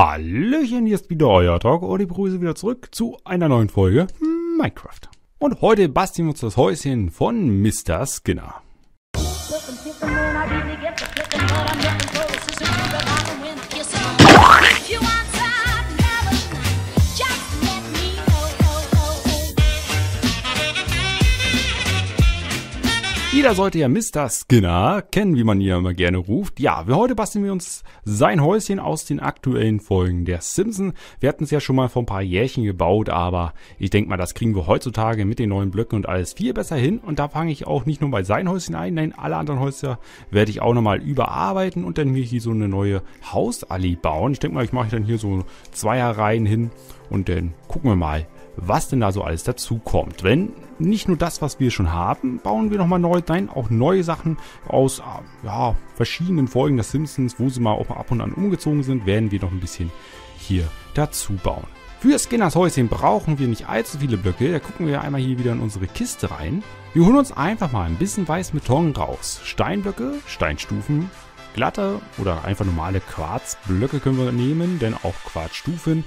Hallöchen, hier ist wieder euer Talk und ich begrüße wieder zurück zu einer neuen Folge Minecraft. Und heute basteln wir uns das Häuschen von Mr. Skinner. Jeder sollte ja Mr. Skinner kennen, wie man ihn immer gerne ruft. Ja, heute basteln wir uns sein Häuschen aus den aktuellen Folgen der Simpsons. Wir hatten es ja schon mal vor ein paar Jährchen gebaut, aber ich denke mal, das kriegen wir heutzutage mit den neuen Blöcken und alles viel besser hin. Und da fange ich auch nicht nur bei sein Häuschen ein, nein, alle anderen Häuser werde ich auch nochmal überarbeiten und dann mir hier so eine neue Hausallee bauen. Ich denke mal, ich mache dann hier so Zweierreihen hin und dann gucken wir mal, was denn da so alles dazu kommt. Wenn nicht nur das, was wir schon haben, bauen wir nochmal neu, nein, auch neue Sachen aus ja, verschiedenen Folgen der Simpsons, wo sie mal auch mal ab und an umgezogen sind, werden wir noch ein bisschen hier dazu bauen. Für Skinners Häuschen brauchen wir nicht allzu viele Blöcke, da gucken wir einmal hier wieder in unsere Kiste rein. Wir holen uns einfach mal ein bisschen Weißbeton raus. Steinblöcke, Steinstufen, glatte oder einfach normale Quarzblöcke können wir nehmen, denn auch Quarzstufen.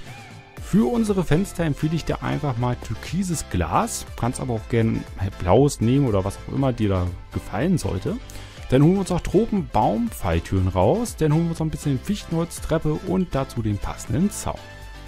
Für unsere Fenster empfehle ich dir einfach mal türkises Glas. Du kannst aber auch gerne blaues nehmen oder was auch immer dir da gefallen sollte. Dann holen wir uns auch Tropenbaumpfeiltüren raus. Dann holen wir uns noch ein bisschen Fichtenholztreppe und dazu den passenden Zaun.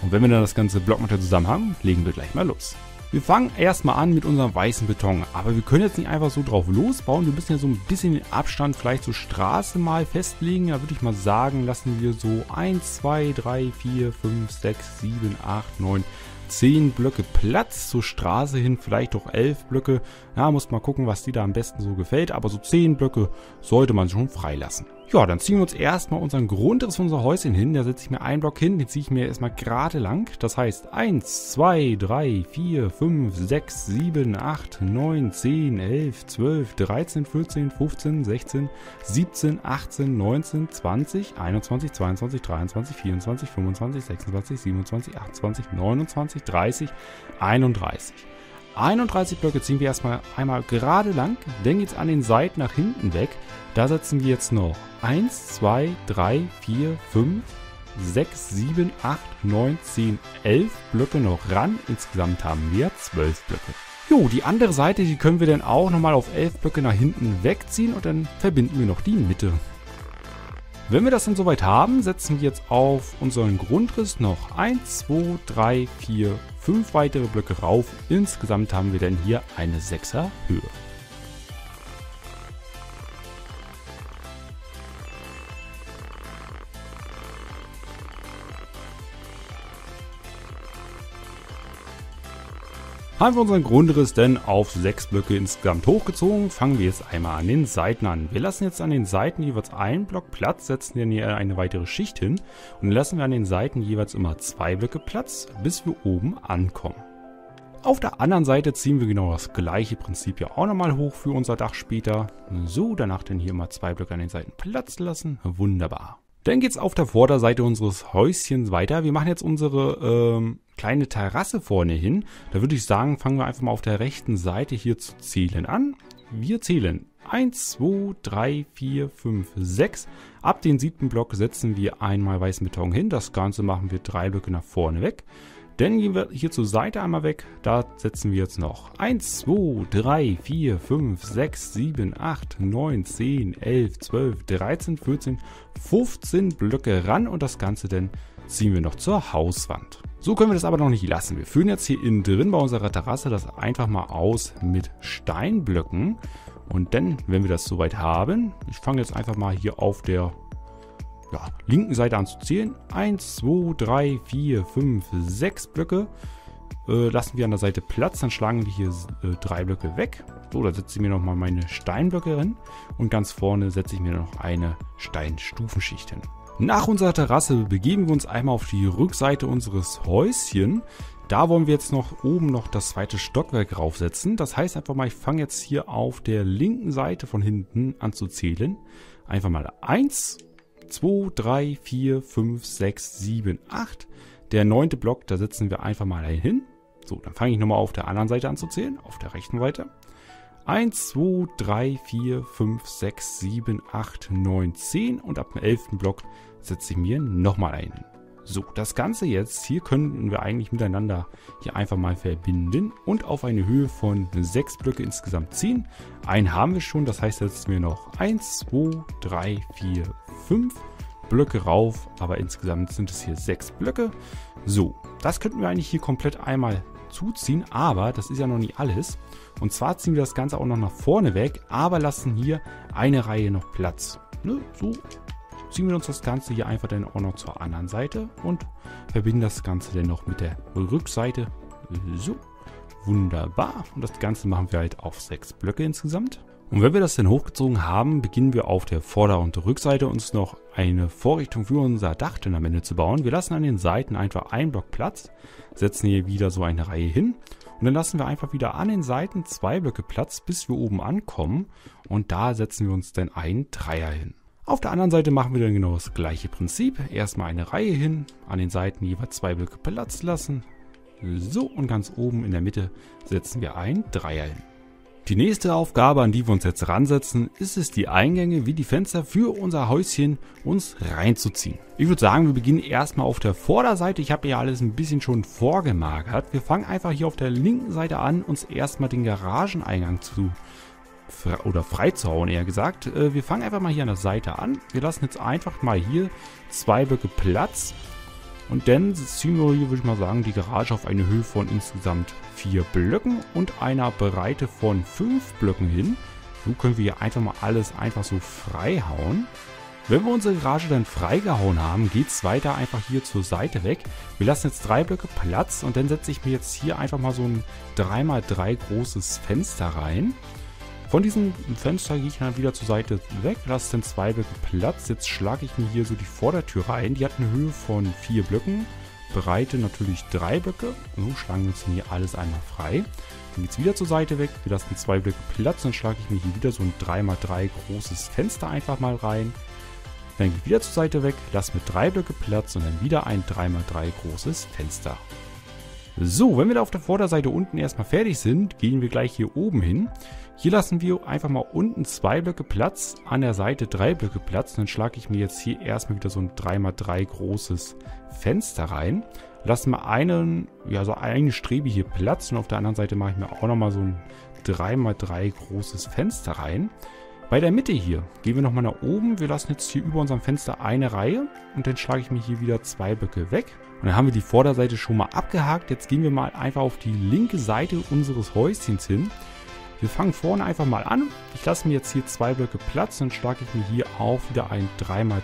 Und wenn wir dann das ganze Blockmaterial zusammen haben, legen wir gleich mal los. Wir fangen erstmal an mit unserem weißen Beton, aber wir können jetzt nicht einfach so drauf losbauen. Wir müssen ja so ein bisschen den Abstand vielleicht zur Straße mal festlegen. Da würde ich mal sagen, lassen wir so 1, 2, 3, 4, 5, 6, 7, 8, 9, 10 Blöcke Platz zur Straße hin, vielleicht auch 11 Blöcke. Ja, muss mal gucken, was dir da am besten so gefällt, aber so 10 Blöcke sollte man schon freilassen. Ja, dann ziehen wir uns erstmal unseren Grundriss von unser Häuschen hin. Da setze ich mir einen Block hin, den ziehe ich mir erstmal gerade lang. Das heißt 1, 2, 3, 4, 5, 6, 7, 8, 9, 10, 11, 12, 13, 14, 15, 16, 17, 18, 19, 20, 21, 22, 23, 24, 25, 26, 27, 28, 29, 30, 31. 31 Blöcke ziehen wir erstmal einmal gerade lang, dann geht es an den Seiten nach hinten weg. Da setzen wir jetzt noch 1, 2, 3, 4, 5, 6, 7, 8, 9, 10, 11 Blöcke noch ran. Insgesamt haben wir 12 Blöcke. Jo, die andere Seite, die können wir dann auch nochmal auf 11 Blöcke nach hinten wegziehen und dann verbinden wir noch die Mitte. Wenn wir das dann soweit haben, setzen wir jetzt auf unseren Grundriss noch 1, 2, 3, 4, 5 weitere Blöcke rauf. Insgesamt haben wir dann hier eine 6er Höhe. Haben wir unseren Grundriss denn auf 6 Blöcke insgesamt hochgezogen, fangen wir jetzt einmal an den Seiten an. Wir lassen jetzt an den Seiten jeweils einen Block Platz, setzen dann hier eine weitere Schicht hin und lassen wir an den Seiten jeweils immer 2 Blöcke Platz, bis wir oben ankommen. Auf der anderen Seite ziehen wir genau das gleiche Prinzip ja auch nochmal hoch für unser Dach später. So, danach dann hier immer 2 Blöcke an den Seiten Platz lassen, wunderbar. Dann geht's auf der Vorderseite unseres Häuschens weiter. Wir machen jetzt unsere kleine Terrasse vorne hin. Da würde ich sagen, fangen wir einfach mal auf der rechten Seite hier zu zählen an. Wir zählen 1, 2, 3, 4, 5, 6. Ab den 7. Block setzen wir einmal weißen Beton hin. Das Ganze machen wir 3 Blöcke nach vorne weg. Dann gehen wir hier zur Seite einmal weg, da setzen wir jetzt noch 1, 2, 3, 4, 5, 6, 7, 8, 9, 10, 11, 12, 13, 14, 15 Blöcke ran und das Ganze dann ziehen wir noch zur Hauswand. So können wir das aber noch nicht lassen. Wir führen jetzt hier innen drin bei unserer Terrasse das einfach mal aus mit Steinblöcken und dann, wenn wir das soweit haben, ich fange jetzt einfach mal hier auf der linken Seite anzuzählen. 1, 2, 3, 4, 5, 6 Blöcke lassen wir an der Seite Platz, dann schlagen wir hier 3 Blöcke weg. So, da setze ich mir nochmal meine Steinblöcke hin und ganz vorne setze ich mir noch eine Steinstufenschicht hin. Nach unserer Terrasse begeben wir uns einmal auf die Rückseite unseres Häuschen. Da wollen wir jetzt noch oben noch das zweite Stockwerk raufsetzen. Das heißt einfach mal, ich fange jetzt hier auf der linken Seite von hinten an zu zählen. Einfach mal 1, 2, 3, 4, 5, 6, 7, 8. Der 9. Block, da setzen wir einfach mal hin. So, dann fange ich nochmal auf der anderen Seite an zu zählen, auf der rechten Seite. 1, 2, 3, 4, 5, 6, 7, 8, 9, 10. Und ab dem 11. Block setze ich mir nochmal einen hin. So, das Ganze jetzt, hier können wir eigentlich miteinander hier einfach mal verbinden und auf eine Höhe von 6 Blöcke insgesamt ziehen. Einen haben wir schon, das heißt, jetzt wir noch 1, 2, 3, 4, 5 Blöcke rauf, aber insgesamt sind es hier 6 Blöcke. So, das könnten wir eigentlich hier komplett einmal zuziehen, aber das ist ja noch nicht alles. Und zwar ziehen wir das Ganze auch noch nach vorne weg, aber lassen hier eine Reihe noch Platz. Ne? So. Ziehen wir uns das Ganze hier einfach dann auch noch zur anderen Seite und verbinden das Ganze dann noch mit der Rückseite. So, wunderbar. Und das Ganze machen wir halt auf 6 Blöcke insgesamt. Und wenn wir das dann hochgezogen haben, beginnen wir auf der Vorder- und Rückseite uns noch eine Vorrichtung für unser Dach dann am Ende zu bauen. Wir lassen an den Seiten einfach einen Block Platz, setzen hier wieder so eine Reihe hin. Und dann lassen wir einfach wieder an den Seiten 2 Blöcke Platz, bis wir oben ankommen. Und da setzen wir uns dann einen Dreier hin. Auf der anderen Seite machen wir dann genau das gleiche Prinzip. Erstmal eine Reihe hin, an den Seiten jeweils 2 Blöcke Platz lassen. So, und ganz oben in der Mitte setzen wir einen Dreier hin. Die nächste Aufgabe, an die wir uns jetzt ransetzen, ist es, die Eingänge wie die Fenster für unser Häuschen uns reinzuziehen. Ich würde sagen, wir beginnen erstmal auf der Vorderseite. Ich habe ja alles ein bisschen schon vorgemagert. Wir fangen einfach hier auf der linken Seite an, uns erstmal den Garageneingang zu freizuhauen, eher gesagt. Wir fangen einfach mal hier an der Seite an. Wir lassen jetzt einfach mal hier 2 Blöcke Platz. Und dann ziehen wir hier, würde ich mal sagen, die Garage auf eine Höhe von insgesamt 4 Blöcken und einer Breite von 5 Blöcken hin. So können wir hier einfach mal alles einfach so freihauen. Wenn wir unsere Garage dann freigehauen haben, geht es weiter einfach hier zur Seite weg. Wir lassen jetzt 3 Blöcke Platz und dann setze ich mir jetzt hier einfach mal so ein 3×3 großes Fenster rein. Von diesem Fenster gehe ich dann wieder zur Seite weg, lasse dann 2 Blöcke Platz. Jetzt schlage ich mir hier so die Vordertür rein. Die hat eine Höhe von 4 Blöcken, Breite natürlich 3 Blöcke. So schlagen wir uns hier alles einmal frei. Dann geht es wieder zur Seite weg, wir lassen 2 Blöcke Platz. Dann schlage ich mir hier wieder so ein 3×3 großes Fenster einfach mal rein. Dann gehe ich wieder zur Seite weg, lasse mit 3 Blöcke Platz und dann wieder ein 3×3 großes Fenster. So, wenn wir da auf der Vorderseite unten erstmal fertig sind, gehen wir gleich hier oben hin. Hier lassen wir einfach mal unten 2 Blöcke Platz, an der Seite 3 Blöcke Platz. Und dann schlage ich mir jetzt hier erstmal wieder so ein 3×3 großes Fenster rein. Lassen wir einen, ja, so eine Strebe hier Platz und auf der anderen Seite mache ich mir auch nochmal so ein 3×3 großes Fenster rein. Bei der Mitte hier gehen wir nochmal nach oben. Wir lassen jetzt hier über unserem Fenster eine Reihe und dann schlage ich mir hier wieder 2 Blöcke weg. Und dann haben wir die Vorderseite schon mal abgehakt. Jetzt gehen wir mal einfach auf die linke Seite unseres Häuschens hin. Wir fangen vorne einfach mal an. Ich lasse mir jetzt hier 2 Blöcke Platz und schlage ich mir hier auch wieder ein 3×3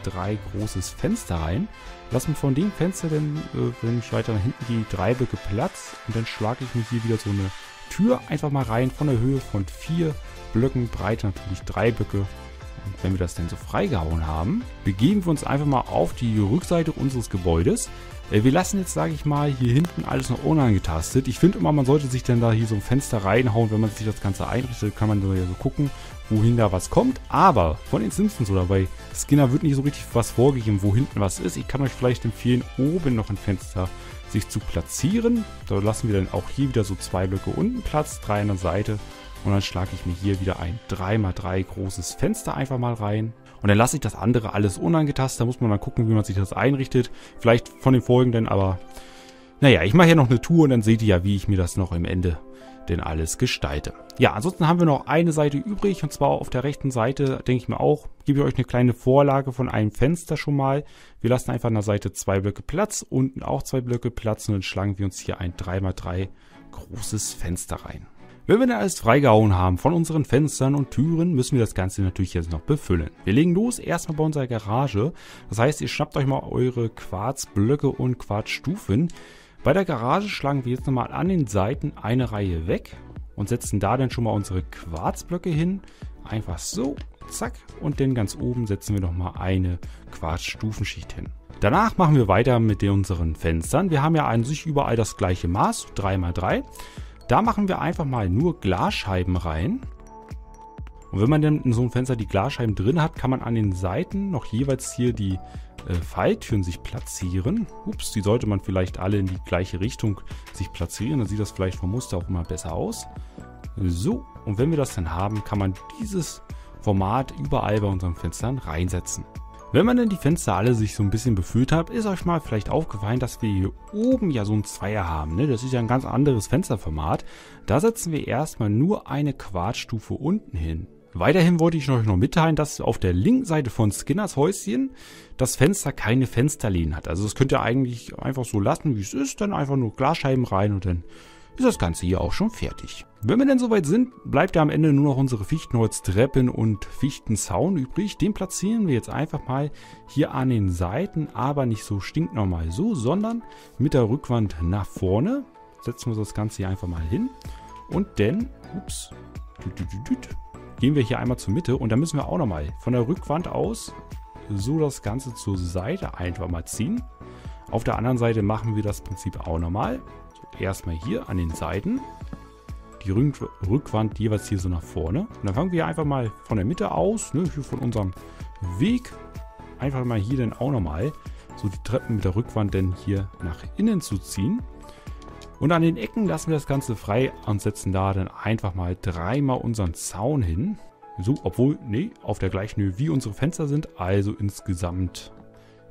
großes Fenster rein. Lass mir von dem Fenster dann, wenn ich weiter nach hinten gehe, 3 Blöcke Platz und dann schlage ich mir hier wieder so eine Tür einfach mal rein von der Höhe von 4 Blöcken, Breite natürlich 3 Blöcke. Und wenn wir das dann so freigehauen haben, begeben wir uns einfach mal auf die Rückseite unseres Gebäudes. Wir lassen jetzt, sage ich mal, hier hinten alles noch unangetastet. Ich finde immer, man sollte sich dann da hier so ein Fenster reinhauen. Wenn man sich das Ganze einrichtet, kann man so gucken, wohin da was kommt. Aber von den Simpsons oder bei Skinner wird nicht so richtig was vorgegeben, wo hinten was ist. Ich kann euch vielleicht empfehlen, oben noch ein Fenster sich zu platzieren. Da lassen wir dann auch hier wieder so 2 Blöcke unten Platz, 3 an der Seite. Und dann schlage ich mir hier wieder ein 3×3 großes Fenster einfach mal rein. Und dann lasse ich das andere alles unangetastet. Da muss man dann gucken, wie man sich das einrichtet. Vielleicht von den folgenden, aber naja, ich mache ja noch eine Tour und dann seht ihr ja, wie ich mir das noch im Ende denn alles gestalte. Ja, ansonsten haben wir noch eine Seite übrig und zwar auf der rechten Seite, denke ich mir auch, gebe ich euch eine kleine Vorlage von einem Fenster schon mal. Wir lassen einfach an der Seite 2 Blöcke Platz, unten auch 2 Blöcke Platz und dann schlagen wir uns hier ein 3×3 großes Fenster rein. Wenn wir dann alles freigehauen haben von unseren Fenstern und Türen, müssen wir das Ganze natürlich jetzt noch befüllen. Wir legen los, erstmal bei unserer Garage. Das heißt, ihr schnappt euch mal eure Quarzblöcke und Quarzstufen. Bei der Garage schlagen wir jetzt nochmal an den Seiten eine Reihe weg und setzen da dann schon mal unsere Quarzblöcke hin. Einfach so, zack. Und dann ganz oben setzen wir nochmal eine Quarzstufenschicht hin. Danach machen wir weiter mit unseren Fenstern. Wir haben ja an sich überall das gleiche Maß, 3×3. Da machen wir einfach mal nur Glasscheiben rein. Und wenn man dann in so einem Fenster die Glasscheiben drin hat, kann man an den Seiten noch jeweils hier die Falltüren sich platzieren. Ups, die sollte man vielleicht alle in die gleiche Richtung sich platzieren. Dann sieht das vielleicht vom Muster auch immer besser aus. So, und wenn wir das dann haben, kann man dieses Format überall bei unseren Fenstern reinsetzen. Wenn man denn die Fenster alle sich so ein bisschen befüllt hat, ist euch mal vielleicht aufgefallen, dass wir hier oben ja so ein Zweier haben, ne? Das ist ja ein ganz anderes Fensterformat. Da setzen wir erstmal nur eine Quarzstufe unten hin. Weiterhin wollte ich euch noch mitteilen, dass auf der linken Seite von Skinners Häuschen das Fenster keine Fensterlehnen hat. Also das könnt ihr eigentlich einfach so lassen, wie es ist, dann einfach nur Glasscheiben rein und dann ist das Ganze hier auch schon fertig. Wenn wir denn soweit sind, bleibt ja am Ende nur noch unsere Fichtenholztreppen und Fichtenzaun übrig. Den platzieren wir jetzt einfach mal hier an den Seiten, aber nicht so stinknormal so, sondern mit der Rückwand nach vorne. Setzen wir das Ganze hier einfach mal hin und dann, ups, gehen wir hier einmal zur Mitte und dann müssen wir auch nochmal von der Rückwand aus so das Ganze zur Seite einfach mal ziehen. Auf der anderen Seite machen wir das Prinzip auch nochmal. Erstmal hier an den Seiten die Rückwand jeweils hier so nach vorne und dann fangen wir einfach mal von der Mitte aus, ne, hier von unserem Weg einfach mal hier dann auch nochmal so die Treppen mit der Rückwand dann hier nach innen zu ziehen und an den Ecken lassen wir das Ganze frei und setzen da dann einfach mal dreimal unseren Zaun hin, so, obwohl, nee, auf der gleichen Höhe wie unsere Fenster sind, also insgesamt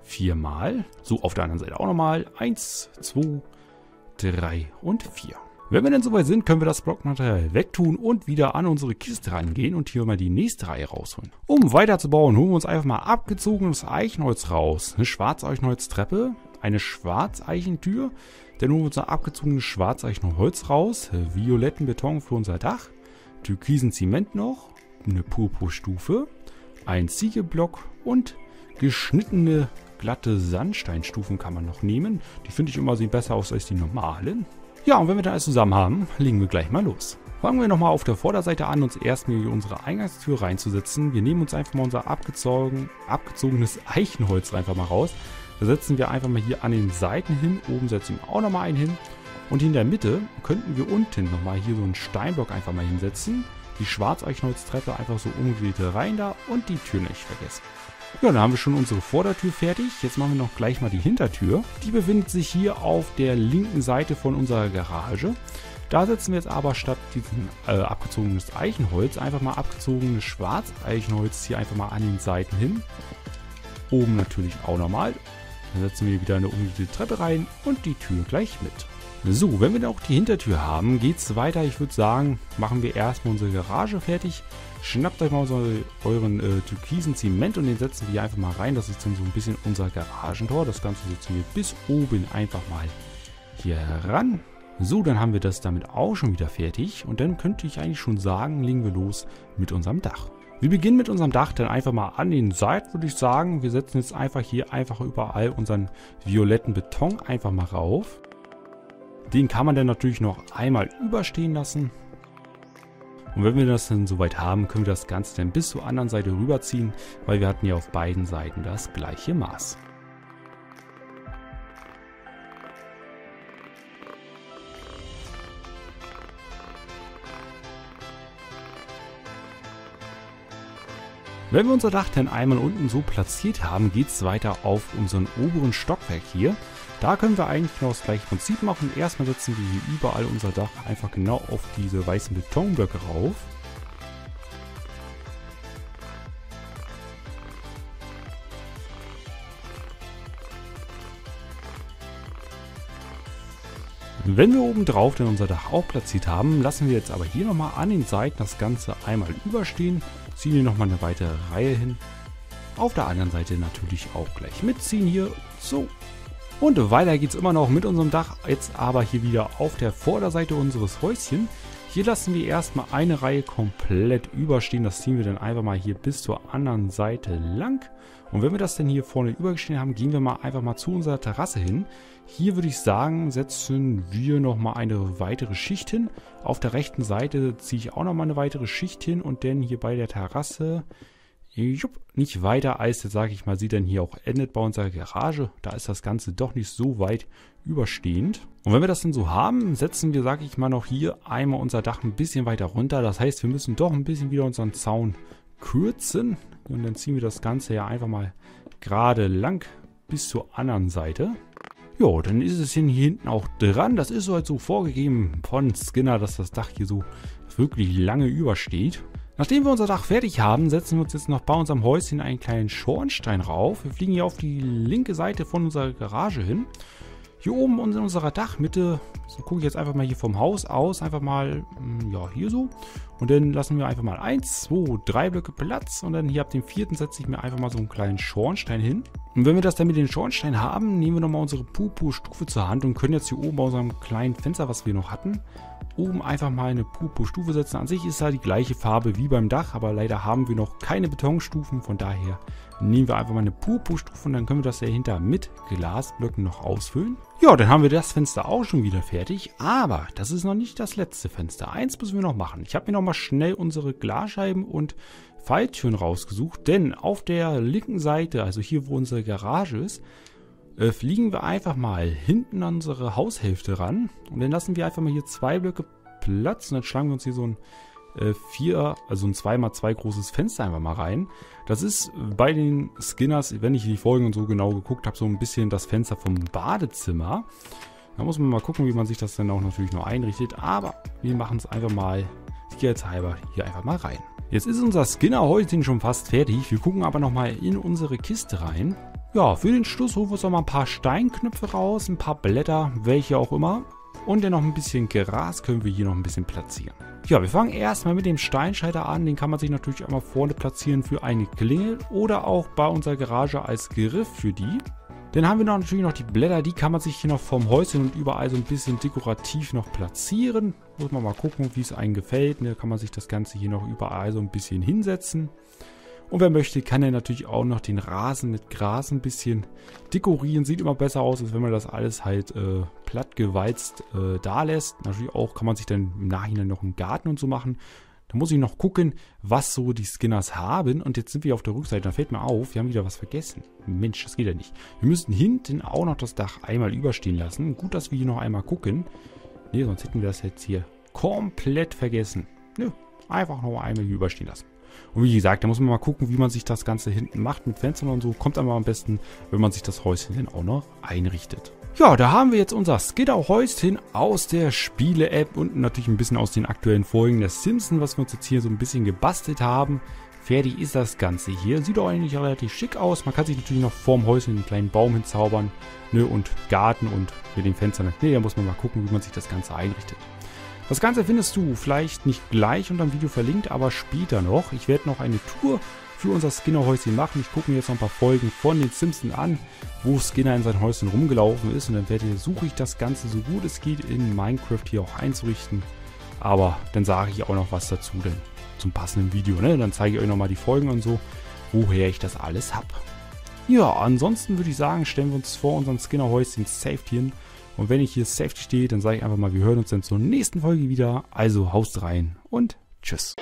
viermal, so auf der anderen Seite auch nochmal, 1, 2, 3 und 4. Wenn wir dann soweit sind, können wir das Blockmaterial wegtun und wieder an unsere Kiste rangehen und hier mal die nächste Reihe rausholen. Um weiterzubauen, holen wir uns einfach mal abgezogenes Eichenholz raus. Eine Schwarzeichenholztreppe, eine Schwarzeichentür, dann holen wir uns ein abgezogenes Schwarzeichenholz raus, violetten Beton für unser Dach, türkisen Zement noch, eine Purpurstufe, ein Ziegelblock und geschnittene glatte Sandsteinstufen kann man noch nehmen. Die finde ich immer, sehen besser aus als die normalen. Ja, und wenn wir dann alles zusammen haben, legen wir gleich mal los. Fangen wir nochmal auf der Vorderseite an, uns erstmal hier unsere Eingangstür reinzusetzen. Wir nehmen uns einfach mal unser abgezogenes Eichenholz einfach mal raus. Da setzen wir einfach mal hier an den Seiten hin. Oben setzen wir auch nochmal einen hin. Und in der Mitte könnten wir unten nochmal hier so einen Steinblock einfach mal hinsetzen. Die Schwarzeichenholztreppe einfach so umgedreht rein da und die Tür nicht vergessen. Ja, dann haben wir schon unsere Vordertür fertig. Jetzt machen wir noch gleich mal die Hintertür. Die befindet sich hier auf der linken Seite von unserer Garage. Da setzen wir jetzt aber statt diesem abgezogenes Eichenholz einfach mal abgezogenes Schwarzeichenholz hier einfach mal an den Seiten hin. Oben natürlich auch nochmal. Dann setzen wir wieder eine umgedrehte Treppe rein und die Tür gleich mit. So, wenn wir dann auch die Hintertür haben, geht's weiter. Ich würde sagen, machen wir erstmal unsere Garage fertig. Schnappt euch mal so euren türkisen Zement und den setzen wir hier einfach mal rein. Das ist dann so ein bisschen unser Garagentor. Das Ganze setzen wir bis oben einfach mal hier heran. So, dann haben wir das damit auch schon wieder fertig. Und dann könnte ich eigentlich schon sagen, legen wir los mit unserem Dach. Wir beginnen mit unserem Dach dann einfach mal an den Seiten, würde ich sagen. Wir setzen jetzt einfach hier einfach überall unseren violetten Beton einfach mal rauf. Den kann man dann natürlich noch einmal überstehen lassen. Und wenn wir das dann soweit haben, können wir das Ganze dann bis zur anderen Seite rüberziehen, weil wir hatten ja auf beiden Seiten das gleiche Maß. Wenn wir unser Dach dann einmal unten so platziert haben, geht es weiter auf unseren oberen Stockwerk hier. Da können wir eigentlich genau das gleiche Prinzip machen. Erstmal setzen wir hier überall unser Dach einfach genau auf diese weißen Betonblöcke rauf. Wenn wir oben drauf dann unser Dach auch platziert haben, lassen wir jetzt aber hier nochmal an den Seiten das Ganze einmal überstehen, ziehen hier nochmal eine weitere Reihe hin. Auf der anderen Seite natürlich auch gleich mitziehen hier, so. Und weiter geht's immer noch mit unserem Dach, jetzt aber hier wieder auf der Vorderseite unseres Häuschen. Hier lassen wir erstmal eine Reihe komplett überstehen, das ziehen wir dann einfach mal hier bis zur anderen Seite lang. Und wenn wir das denn hier vorne übergestehen haben, gehen wir mal einfach mal zu unserer Terrasse hin. Hier würde ich sagen, setzen wir nochmal eine weitere Schicht hin. Auf der rechten Seite ziehe ich auch nochmal eine weitere Schicht hin und dann hier bei der Terrasse... Jupp, nicht weiter als, jetzt sage ich mal, sie dann hier auch endet bei unserer Garage. Da ist das Ganze doch nicht so weit überstehend. Und wenn wir das dann so haben, setzen wir, sage ich mal, noch hier einmal unser Dach ein bisschen weiter runter. Das heißt, wir müssen doch ein bisschen wieder unseren Zaun kürzen. Und dann ziehen wir das Ganze ja einfach mal gerade lang bis zur anderen Seite. Jo, dann ist es hier hinten auch dran. Das ist so halt so vorgegeben von Skinner, dass das Dach hier so wirklich lange übersteht. Nachdem wir unser Dach fertig haben, setzen wir uns jetzt noch bei unserem Häuschen einen kleinen Schornstein rauf. Wir fliegen hier auf die linke Seite von unserer Garage hin. Hier oben in unserer Dachmitte, so gucke ich jetzt einfach mal hier vom Haus aus, einfach mal, ja, hier so. Und dann lassen wir einfach mal 1, 2, 3 Blöcke Platz und dann hier ab dem 4. setze ich mir einfach mal so einen kleinen Schornstein hin. Und wenn wir das dann mit dem Schornstein haben, nehmen wir nochmal unsere Pupu-Stufe zur Hand und können jetzt hier oben bei unserem kleinen Fenster, was wir noch hatten, oben einfach mal eine Pupu-Stufe setzen. An sich ist ja die gleiche Farbe wie beim Dach, aber leider haben wir noch keine Betonstufen, von daher nehmen wir einfach mal eine Pupu-Stufe und dann können wir das dahinter mit Glasblöcken noch ausfüllen. Ja, dann haben wir das Fenster auch schon wieder fertig, aber das ist noch nicht das letzte Fenster. Eins müssen wir noch machen. Ich habe mir nochmal schnell unsere Glasscheiben und Falltüren rausgesucht, denn auf der linken Seite, also hier wo unsere Garage ist, fliegen wir einfach mal hinten an unsere Haushälfte ran und dann lassen wir einfach mal hier 2 Blöcke Platz und dann schlagen wir uns hier so ein 4, also ein 2x2 großes Fenster einfach mal rein. Das ist bei den Skinners, wenn ich die Folgen und so genau geguckt habe, so ein bisschen das Fenster vom Badezimmer. Da muss man mal gucken, wie man sich das dann auch natürlich noch einrichtet, aber wir machen es einfach mal sicherheitshalber hier einfach mal rein. Jetzt ist unser Skinner-Häuschen schon fast fertig, wir gucken aber nochmal in unsere Kiste rein. Ja, für den Schluss holen wir uns nochmal ein paar Steinknöpfe raus, ein paar Blätter, welche auch immer. Und dann noch ein bisschen Gras können wir hier noch ein bisschen platzieren. Ja, wir fangen erstmal mit dem Steinschalter an. Den kann man sich natürlich einmal vorne platzieren für eine Klingel oder auch bei unserer Garage als Griff für die. Dann haben wir natürlich noch die Blätter, die kann man sich hier noch vom Häuschen und überall so ein bisschen dekorativ noch platzieren. Muss man mal gucken, wie es einem gefällt. Da kann man sich das Ganze hier noch überall so ein bisschen hinsetzen. Und wer möchte, kann er natürlich auch noch den Rasen mit Gras ein bisschen dekorieren. Sieht immer besser aus, als wenn man das alles halt plattgewalzt da lässt. Natürlich auch kann man sich dann im Nachhinein noch einen Garten und so machen. Da muss ich noch gucken, was so die Skinners haben. Und jetzt sind wir auf der Rückseite. Da fällt mir auf, wir haben wieder was vergessen. Mensch, das geht ja nicht. Wir müssen hinten auch noch das Dach einmal überstehen lassen. Gut, dass wir hier noch einmal gucken. Ne, sonst hätten wir das jetzt hier komplett vergessen. Nö, einfach noch einmal hier überstehen lassen. Und wie gesagt, da muss man mal gucken, wie man sich das Ganze hinten macht mit Fenstern und so. Kommt einmal am besten, wenn man sich das Häuschen dann auch noch einrichtet. Ja, da haben wir jetzt unser Skinner-Häuschen aus der Spiele-App und natürlich ein bisschen aus den aktuellen Folgen der Simpsons, was wir uns jetzt hier so ein bisschen gebastelt haben. Fertig ist das Ganze hier. Sieht doch eigentlich relativ schick aus. Man kann sich natürlich noch vorm Häuschen einen kleinen Baum hinzaubern. Ne, und Garten und mit den Fenstern. Ne, da muss man mal gucken, wie man sich das Ganze einrichtet. Das Ganze findest du vielleicht nicht gleich unter dem Video verlinkt, aber später noch. Ich werde noch eine Tour für unser Skinner-Häuschen machen. Ich gucke mir jetzt noch ein paar Folgen von den Simpsons an, wo Skinner in sein Häuschen rumgelaufen ist. Und dann versuche ich das Ganze so gut es geht in Minecraft hier auch einzurichten. Aber dann sage ich auch noch was dazu, denn zum passenden Video, ne? Dann zeige ich euch nochmal die Folgen und so, woher ich das alles habe. Ja, ansonsten würde ich sagen, stellen wir uns vor unseren Skinner-Häuschen safe hin. Und wenn ich hier Safety stehe, dann sage ich einfach mal, wir hören uns dann zur nächsten Folge wieder. Also haust rein und tschüss.